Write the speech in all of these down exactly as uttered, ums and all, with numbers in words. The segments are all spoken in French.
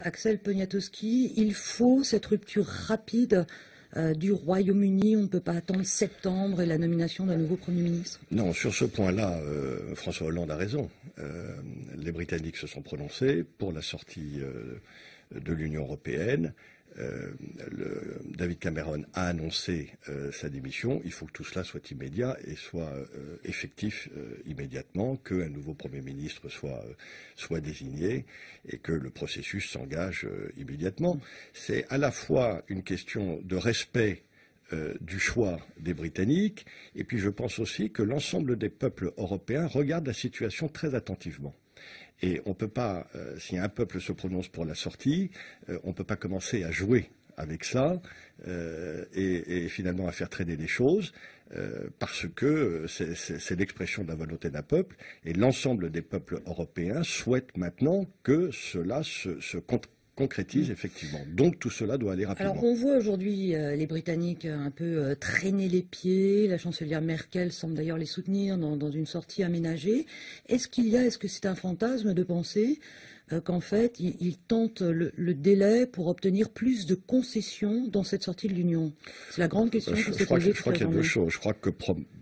Axel Poniatowski, il faut cette rupture rapide euh, du Royaume-Uni. On ne peut pas attendre septembre et la nomination d'un nouveau Premier ministre. Non, sur ce point-là, euh, François Hollande a raison. Euh, les Britanniques se sont prononcés pour la sortie euh, de l'Union européenne. Euh, le, David Cameron a annoncé euh, sa démission. Il faut que tout cela soit immédiat et soit euh, effectif euh, immédiatement, qu'un nouveau Premier ministre soit, euh, soit désigné et que le processus s'engage euh, immédiatement. C'est à la fois une question de respect Euh, du choix des Britanniques, et puis je pense aussi que l'ensemble des peuples européens regardent la situation très attentivement. Et on ne peut pas, euh, si un peuple se prononce pour la sortie, euh, on ne peut pas commencer à jouer avec ça euh, et, et finalement à faire traîner les choses, euh, parce que c'est l'expression de la volonté d'un peuple, et l'ensemble des peuples européens souhaitent maintenant que cela se, se concrétise. concrétise, effectivement. Donc tout cela doit aller rapidement. Alors on voit aujourd'hui euh, les Britanniques un peu euh, traîner les pieds. La chancelière Merkel semble d'ailleurs les soutenir dans, dans une sortie aménagée. Est-ce qu'il y a, est-ce que c'est un fantasme de penser euh, qu'en fait ils il tentent le, le délai pour obtenir plus de concessions dans cette sortie de l'Union? C'est la grande question. Euh, je, que je crois, que, je crois qu'il y a deux choses. Je crois que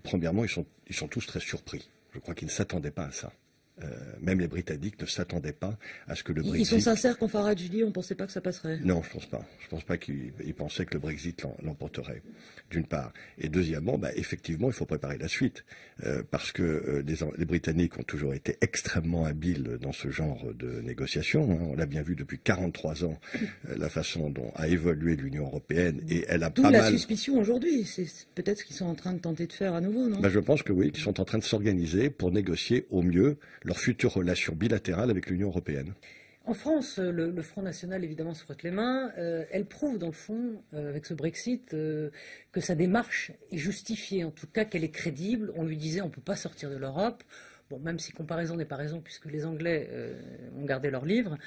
premièrement ils sont, ils sont tous très surpris. Je crois qu'ils ne s'attendaient pas à ça. Euh, même les Britanniques ne s'attendaient pas à ce que le Brexit... Ils sont sincères quand Farage dit on ne pensait pas que ça passerait. Non, je ne pense pas. Je ne pense pas qu'ils pensaient que le Brexit l'emporterait, d'une part. Et deuxièmement, bah, effectivement, il faut préparer la suite. Euh, parce que euh, les, les Britanniques ont toujours été extrêmement habiles dans ce genre de négociations. Hein. On l'a bien vu depuis quarante-trois ans, euh, la façon dont a évolué l'Union européenne. Et elle a pas mal... D'où la suspicion aujourd'hui. C'est peut-être ce qu'ils sont en train de tenter de faire à nouveau, non ? Bah, je pense que oui, qu'ils sont en train de s'organiser pour négocier au mieux leur future relation bilatérale avec l'Union européenne. En France, le, le Front National, évidemment, se frotte les mains. Euh, elle prouve, dans le fond, euh, avec ce Brexit, euh, que sa démarche est justifiée, en tout cas qu'elle est crédible. On lui disait on ne peut pas sortir de l'Europe. Bon, même si comparaison n'est pas raison, puisque les Anglais euh, ont gardé leur livre.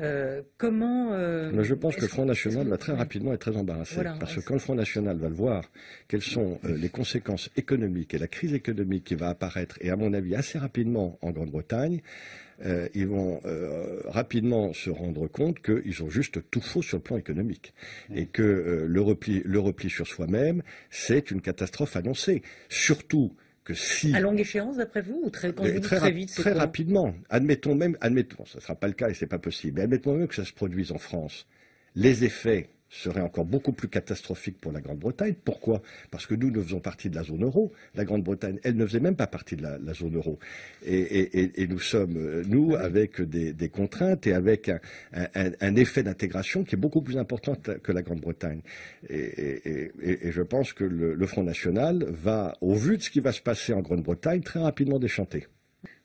Euh, comment... Euh, je pense que le Front National va très rapidement être très embarrassé. Voilà, parce que quand le Front National va le voir, quelles sont euh, les conséquences économiques et la crise économique qui va apparaître, et à mon avis assez rapidement en Grande-Bretagne, euh, ils vont euh, rapidement se rendre compte qu'ils ont juste tout faux sur le plan économique. Et que euh, le repli, le repli sur soi-même, c'est une catastrophe annoncée. Surtout... que si... À longue échéance, d'après vous, ou très, quand vous dites très, très vite, très rapidement. Admettons même, admettons, ça ne sera pas le cas et ce n'est pas possible, mais admettons même que ça se produise en France. Les effets seraient encore beaucoup plus catastrophiques pour la Grande-Bretagne. Pourquoi? Parce que nous, nous faisons partie de la zone euro. La Grande-Bretagne, elle ne faisait même pas partie de la, la zone euro. Et, et, et, et nous sommes, nous, oui. avec des, des contraintes et avec un, un, un effet d'intégration qui est beaucoup plus important que la Grande-Bretagne. Et, et, et, et je pense que le, le Front National va, au vu de ce qui va se passer en Grande-Bretagne, très rapidement déchanter.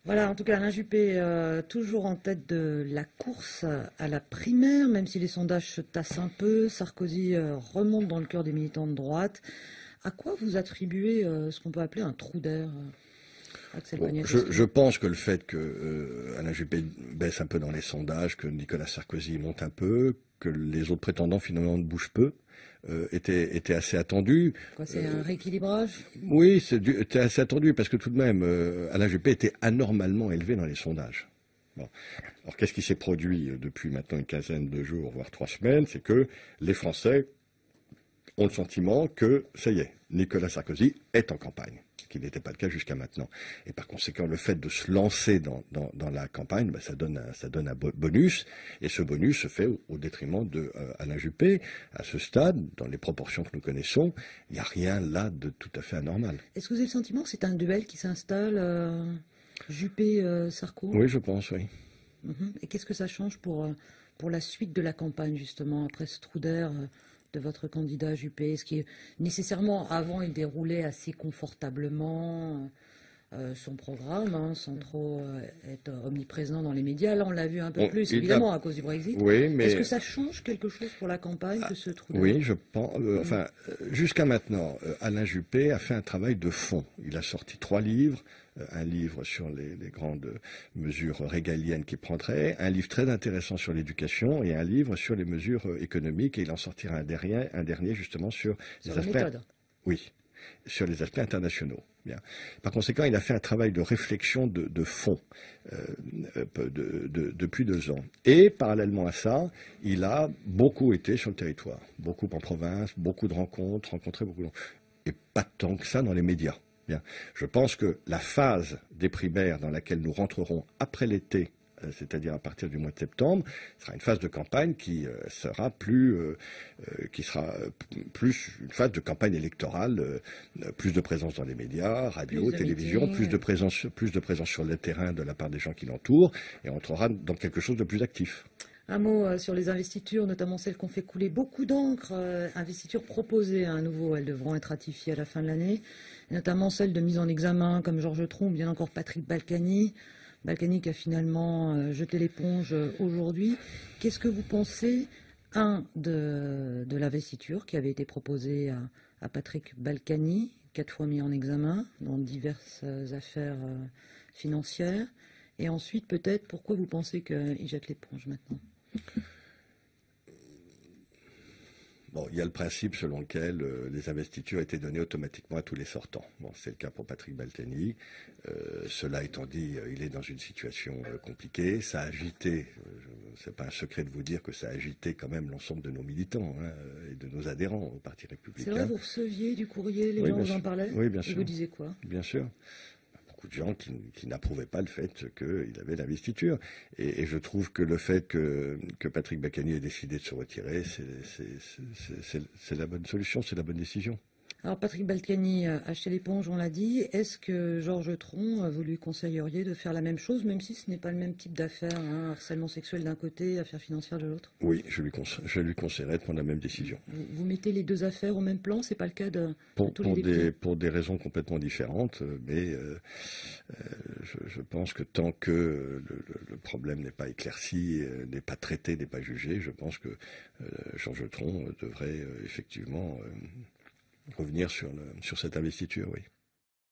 Voilà, en tout cas, Alain Juppé, euh, toujours en tête de la course à la primaire, même si les sondages se tassent un peu. Sarkozy euh, remonte dans le cœur des militants de droite. À quoi vous attribuez euh, ce qu'on peut appeler un trou d'air ? Bon, je, je pense que le fait que euh, Alain Juppé baisse un peu dans les sondages, que Nicolas Sarkozy monte un peu, que les autres prétendants finalement bougent peu, euh, était, était assez attendu. C'est euh, un rééquilibrage? Oui, c'était assez attendu parce que tout de même, euh, Alain Juppé était anormalement élevé dans les sondages. Bon. Alors qu'est-ce qui s'est produit depuis maintenant une quinzaine de jours, voire trois semaines? C'est que les Français ont le sentiment que, ça y est, Nicolas Sarkozy est en campagne, qui n'était pas le cas jusqu'à maintenant. Et par conséquent, le fait de se lancer dans, dans, dans la campagne, ben, ça donne un, ça donne un bonus, et ce bonus se fait au, au détriment de euh, Alain Juppé. À ce stade, dans les proportions que nous connaissons, il n'y a rien là de tout à fait anormal. Est-ce que vous avez le sentiment que c'est un duel qui s'installe, euh, Juppé-Sarko? Oui, je pense, oui. Mm-hmm. Et qu'est-ce que ça change pour, pour la suite de la campagne, justement, après ce trou d'air de votre candidat Juppé, ce qui est nécessairement, avant, il déroulait assez confortablement euh, son programme, hein, sans trop euh, être omniprésent dans les médias. Là, on l'a vu un peu on, plus, évidemment, a... à cause du Brexit. Oui, mais... Est-ce que ça change quelque chose pour la campagne ah, que ce trou? Oui, je pense. Euh, enfin, jusqu'à maintenant, euh, Alain Juppé a fait un travail de fond. Il a sorti trois livres. Un livre sur les, les grandes mesures régaliennes qu'il prendrait, un livre très intéressant sur l'éducation et un livre sur les mesures économiques. Et il en sortira un dernier, un dernier justement sur, sur les aspects. Méthode. Oui. sur les aspects internationaux. Bien. Par conséquent, il a fait un travail de réflexion de, de fond euh, de, de, depuis deux ans. Et parallèlement à ça, il a beaucoup été sur le territoire, beaucoup en province, beaucoup de rencontres, rencontré beaucoup de gens. Et pas tant que ça dans les médias. Bien. Je pense que la phase des primaires dans laquelle nous rentrerons après l'été, c'est-à-dire à partir du mois de septembre, sera une phase de campagne qui sera plus, euh, qui sera plus une phase de campagne électorale, euh, plus de présence dans les médias, radio, télévision, plus de présence, plus de présence sur le terrain de la part des gens qui l'entourent, et on entrera dans quelque chose de plus actif. Un mot sur les investitures, notamment celles qu'on fait couler beaucoup d'encre. Investitures proposées à nouveau, elles devront être ratifiées à la fin de l'année, notamment celles de mise en examen comme Georges Tron ou bien encore Patrick Balkany. Balkany qui a finalement jeté l'éponge aujourd'hui. Qu'est-ce que vous pensez, un, de, de l'investiture qui avait été proposée à, à Patrick Balkany, quatre fois mis en examen dans diverses affaires financières, et ensuite peut-être pourquoi vous pensez qu'il jette l'éponge maintenant? Bon, il y a le principe selon lequel euh, les investitures étaient données automatiquement à tous les sortants. Bon, c'est le cas pour Patrick Balkany. Euh, cela étant dit, euh, il est dans une situation euh, compliquée. Ça a agité, euh, c'est pas un secret de vous dire que ça a agité quand même l'ensemble de nos militants hein, et de nos adhérents au Parti républicain. C'est vrai, vous receviez du courrier, les oui, gens vous en parlaient. Oui, bien sûr. Et vous disiez quoi? Bien sûr. Beaucoup de gens qui, qui n'approuvaient pas le fait qu'il avait l'investiture. Et, et je trouve que le fait que, que Patrick Balkany ait décidé de se retirer, c'est la bonne solution, c'est la bonne décision. Alors Patrick Balkany a jeté l'éponge, on l'a dit. Est-ce que Georges Tron, vous lui conseilleriez de faire la même chose, même si ce n'est pas le même type d'affaires, hein, harcèlement sexuel d'un côté, affaires financières de l'autre? Oui, je lui, je lui conseillerais de prendre la même décision. Vous, vous mettez les deux affaires au même plan, c'est pas le cas de, pour, de tous pour les députés des, pour des raisons complètement différentes, mais euh, euh, je, je pense que tant que le, le, le problème n'est pas éclairci, euh, n'est pas traité, n'est pas jugé, je pense que euh, Georges Tron devrait euh, effectivement... Euh, revenir sur, le, sur cette investiture, oui.